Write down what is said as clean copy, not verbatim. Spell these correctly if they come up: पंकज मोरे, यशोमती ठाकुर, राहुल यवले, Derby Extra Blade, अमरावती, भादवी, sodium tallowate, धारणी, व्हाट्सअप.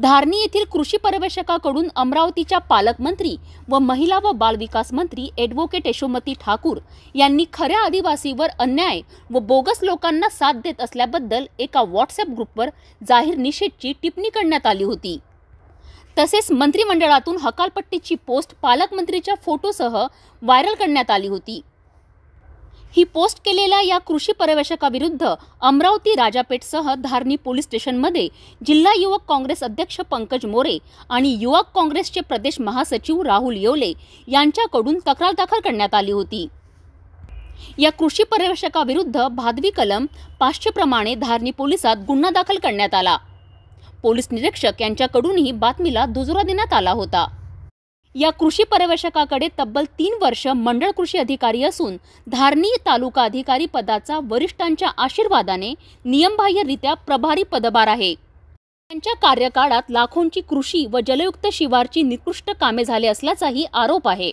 धारणी येथील कृषी पर्यवेक्षकाकडून अमरावतीच्या पालकमंत्री व महिला व बालविकास मंत्री ॲडव्होकेट यशोमती ठाकुर यांनी खऱ्या आदिवासीवर अन्याय व बोगस लोकांना साथ देत असल्याबद्दल एका व्हॉट्सअप ग्रुपवर जाहीर निषेधची टिप्पणी करण्यात आली होती। तसेच मंत्रिमंडळातून हकालपट्टीची पोस्ट पालकमंत्रीच्या फोटोसह व्हायरल करण्यात आली होती। ही पोस्ट केलेल्या या कृषी पर्यवेक्षकाविरुद्ध अमरावती राजापेठसह धारणी पोलीस स्टेशनमध्ये जिल्हा युवक काँग्रेस अध्यक्ष पंकज मोरे आणि युवक काँग्रेसचे प्रदेश महासचिव राहुल यवले यांच्याकडून तक्रार दाखल करण्यात आली होती। या कृषी पर्यवेक्षकाविरुद्ध भादवी कलम 500 प्रमाणे धारणी पोलिसात गुन्हा दाखल करण्यात आला। पोलीस निरीक्षक यांच्याकडूनही बातमीला दुजोरा देण्यात आला होता। या कृषी पर्यवेक्षकाकडे तब्बल 3 वर्ष मंडळ कृषी अधिकारी असून धारणी तालुका अधिकारी पदाचा वरिष्ठांच्या आशीर्वादाने नियमबाह्यरित्या प्रभारी पदभार आहे। त्यांच्या कार्यकाळात लाखोंची कृषी व जलयुक्त शिवारची निकृष्ट कामे झाले असल्याचाही आरोप आहे।